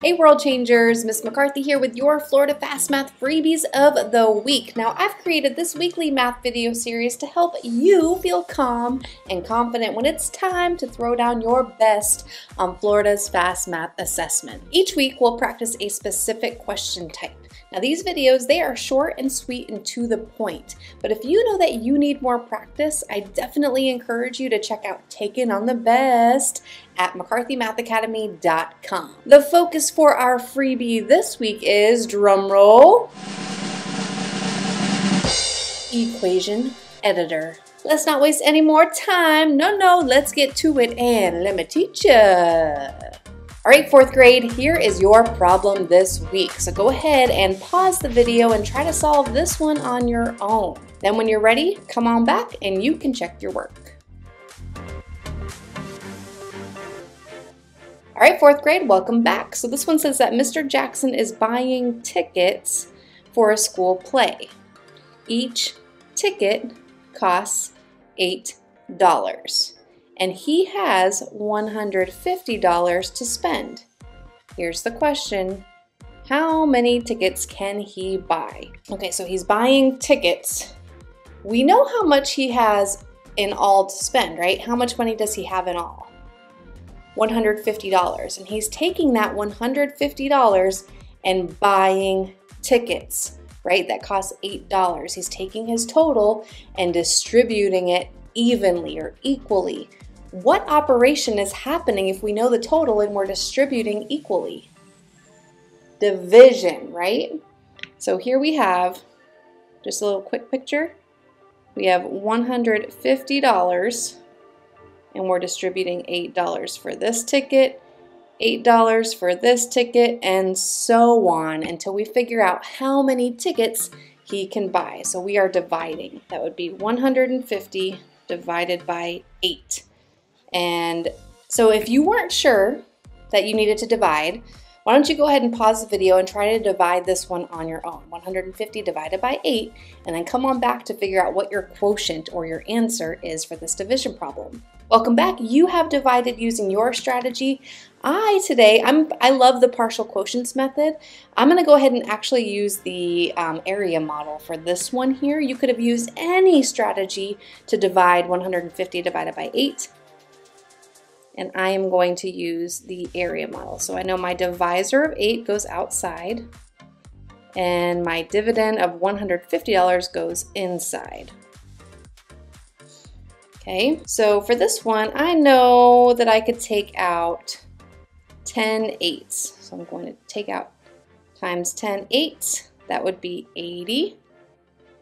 Hey world changers, Miss McCarthy here with your Florida Fast Math freebies of the week. Now I've created this weekly math video series to help you feel calm and confident when it's time to throw down your best on Florida's Fast Math assessment. Each week we'll practice a specific question type. Now these videos, they are short and sweet and to the point, but if you know that you need more practice, I definitely encourage you to check out Taking on the Best at McCarthyMathAcademy.com. The focus for our freebie this week is, drumroll, equation editor. Let's not waste any more time. No, let's get to it and let me teach ya. All right, fourth grade, here is your problem this week. So go ahead and pause the video and try to solve this one on your own. Then when you're ready, come on back and you can check your work. All right, fourth grade, welcome back. So this one says that Mr. Jackson is buying tickets for a school play. Each ticket costs $8. And he has $150 to spend. Here's the question, how many tickets can he buy? Okay, so he's buying tickets. We know how much he has in all to spend, right? How much money does he have in all? $150, and he's taking that $150 and buying tickets, right? That costs $8. He's taking his total and distributing it evenly or equally. What operation is happening if we know the total and we're distributing equally? Division, right? So here we have, just a little quick picture, we have $150 and we're distributing $8 for this ticket, $8 for this ticket, and so on until we figure out how many tickets he can buy. So we are dividing. That would be 150 divided by 8. And so if you weren't sure that you needed to divide, why don't you go ahead and pause the video and try to divide this one on your own. 150 divided by 8, and then come on back to figure out what your quotient or your answer is for this division problem. Welcome back. You have divided using your strategy. Today I love the partial quotients method. I'm going to go ahead and actually use the area model for this one here. You could have used any strategy to divide 150 divided by 8. And I am going to use the area model. So I know my divisor of 8 goes outside and my dividend of $150 goes inside. Okay, so for this one, I know that I could take out 10 eighths. So I'm going to take out times 10 eighths, that would be 80.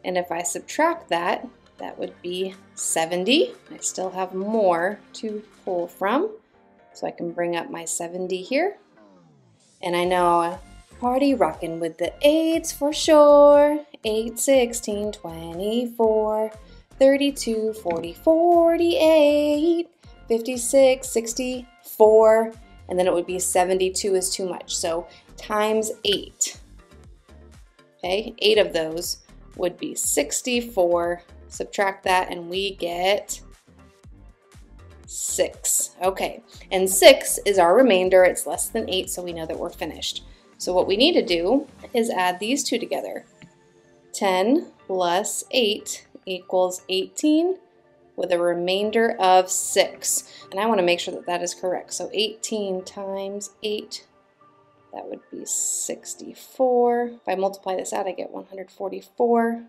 And if I subtract that, that would be 70. I still have more to pull from. So I can bring up my 70 here. And I know party rocking with the eights for sure. 8, 16, 24. 32, 40, 48, 56, 64, and then it would be 72 is too much. So times 8, okay, 8 of those would be 64. Subtract that and we get 6, okay. And 6 is our remainder. It's less than 8, so we know that we're finished. So what we need to do is add these two together. 10 plus 8 equals 18 with a remainder of 6. And I want to make sure that that is correct. So 18 times 8, that would be 64. If I multiply this out, I get 144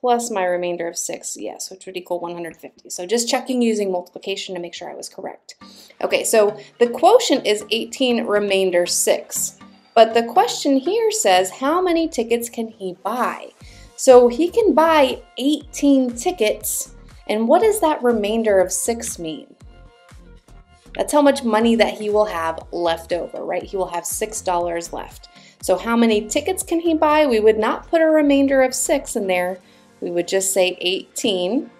plus my remainder of 6, yes, which would equal 150. So just checking using multiplication to make sure I was correct. Okay, so the quotient is 18 remainder 6. But the question here says, how many tickets can he buy? So he can buy 18 tickets, and what does that remainder of 6 mean? That's how much money that he will have left over, right? He will have $6 left. So how many tickets can he buy? We would not put a remainder of 6 in there. We would just say 18,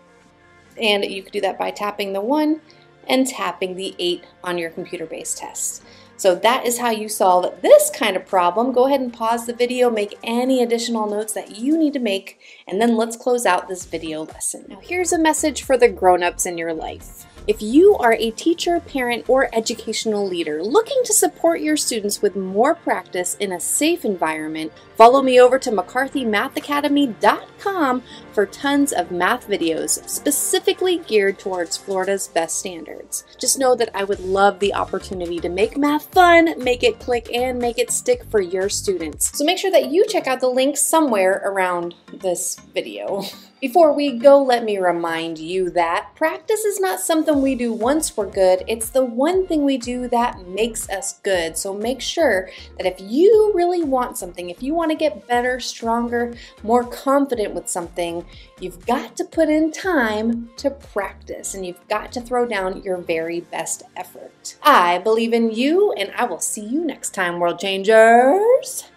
and you could do that by tapping the 1 and tapping the 8 on your computer-based test. So that is how you solve this kind of problem. Go ahead and pause the video, make any additional notes that you need to make, and then let's close out this video lesson. Now here's a message for the grown-ups in your life. If you are a teacher, parent, or educational leader looking to support your students with more practice in a safe environment, follow me over to McCarthyMathAcademy.com for tons of math videos specifically geared towards Florida's best standards. Just know that I would love the opportunity to make math fun, make it click, and make it stick for your students. So make sure that you check out the link somewhere around this video. Before we go, let me remind you that practice is not something we do once we're good. It's the one thing we do that makes us good. So make sure that if you really want something, if you want to get better, stronger, more confident with something, you've got to put in time to practice and you've got to throw down your very best effort. I believe in you, and I will see you next time, World Changers.